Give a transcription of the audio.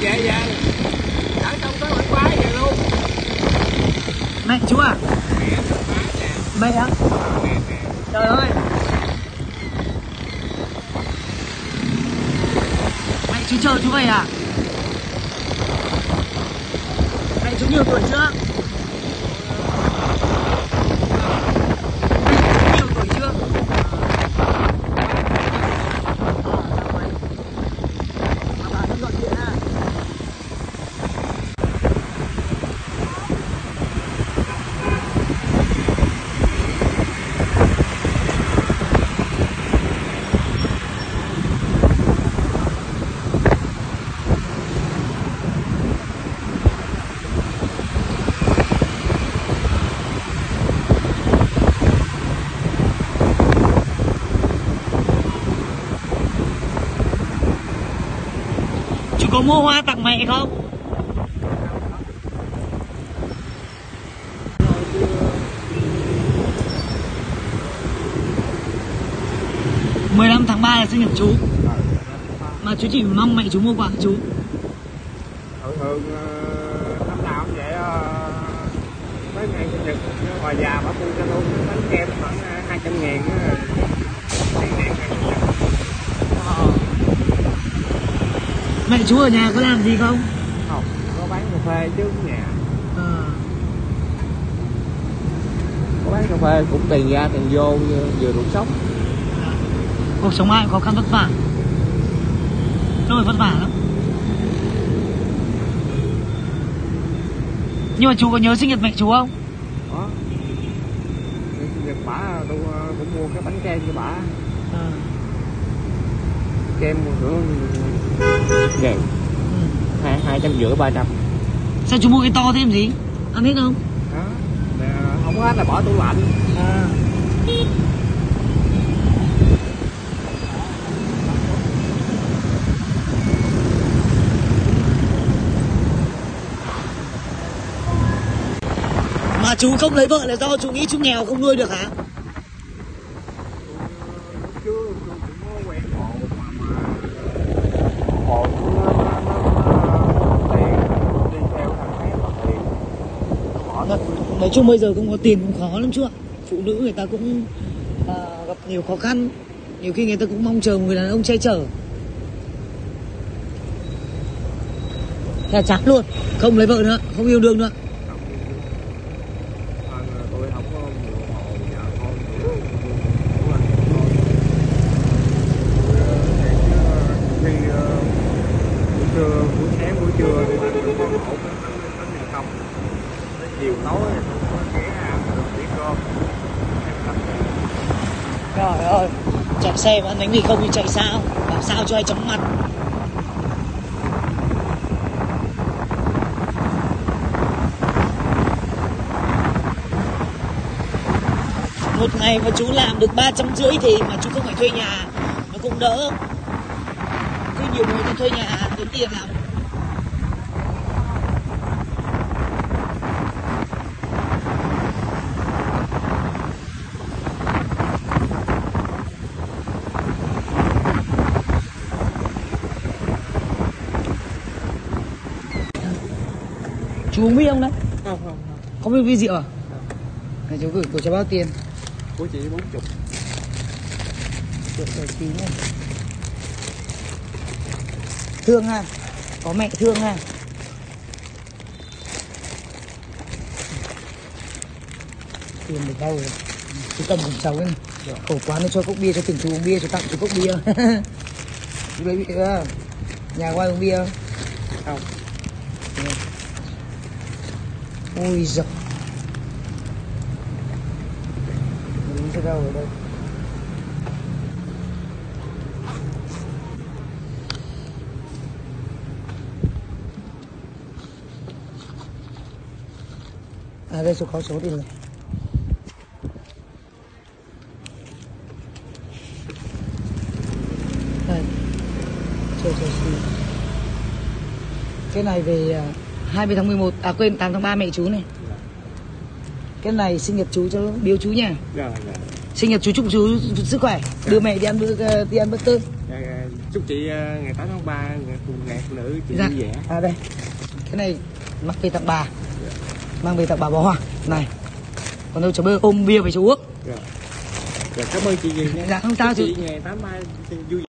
về về. Ở trong có quảng bá về luôn. Mẹ chú à? Mẹ á? Trời ơi. Mẹ chú chờ chú về à? Mẹ chú nhiều tuổi chưa? Có mua hoa tặng mẹ không? Mười 15 tháng 3 là sinh nhật chú. Mà chú chỉ mong mẹ chú mua quà chú. Thường năm nào cũng vậy, mấy ngày sinh nhật bà già bà mua cho luôn bánh kem khoảng 200.000. Mẹ chú ở nhà có làm gì không? Không, có bán cà phê chứ ở nhà. Có bán cà phê cũng tiền ra tiền vô vừa đủ sống. Cuộc sống ai cũng khó khăn vất vả. Nó vất vả lắm. Nhưng mà chú có nhớ sinh nhật mẹ chú không? Có. Sinh nhật bả tôi cũng mua cái bánh kem cho bả. Kem một nữa 1.000, 250, 300. Sao chú mua cái to thêm gì? Ăn hết không? Đó, không có hết là bỏ tủ lạnh. Mà chú không lấy vợ là do chú nghĩ chú nghèo không nuôi được hả? Nói chung bây giờ không có tiền cũng khó lắm chú ạ. Phụ nữ người ta cũng gặp nhiều khó khăn. Nhiều khi người ta cũng mong chờ một người đàn ông che chở. Thế là chán luôn. Không lấy vợ nữa, không yêu đương nữa. Trời ơi, chạy xe mà ăn bánh mì không thì chạy sao? Làm sao cho ai chóng mặt? Một ngày mà chú làm được 350 thì mà chú không phải thuê nhà nó cũng đỡ. Chứ nhiều người thì thuê nhà tốn tiền lắm. Chú uống bia không đấy? Không, không, không. Không uống bia rượu à? Không. Này chú gửi của cháu bao tiền? Của chị 40. Thương ha, có mẹ thương ha. Tiền được đâu rồi? Chú cầm cùng cháu ấy. Khổ quá nó cho cốc bia, cho từng chú uống bia, cho tặng chú cốc bia. Chú lấy bia à? Nhà có ai uống bia không? Không. Ui giời. Đứng cái đâu ở đây. À đây số có số đi rồi. Đây. Chờ chờ xin. Cái này về 20 tháng 11, à quên 8 tháng 3 mẹ chú này. Cái này sinh nhật chú cho biếu chú nha. Sinh nhật chú chúc chú sức khỏe. Đưa mẹ đi ăn bữa tươi. Chúc chị ngày 8 tháng 3 ngày phụ nữ chị vui vẻ. À đây. Cái này mắc về tặng bà. Yeah. Mang về tặng bà bó hoa. Này. Còn đâu cháu bơi ôm bia về cháu uống. Dạ. Yeah. Cảm ơn chị nhiều nha. Dạ không sao chị. Ngày 8 tháng 3 vui vẻ.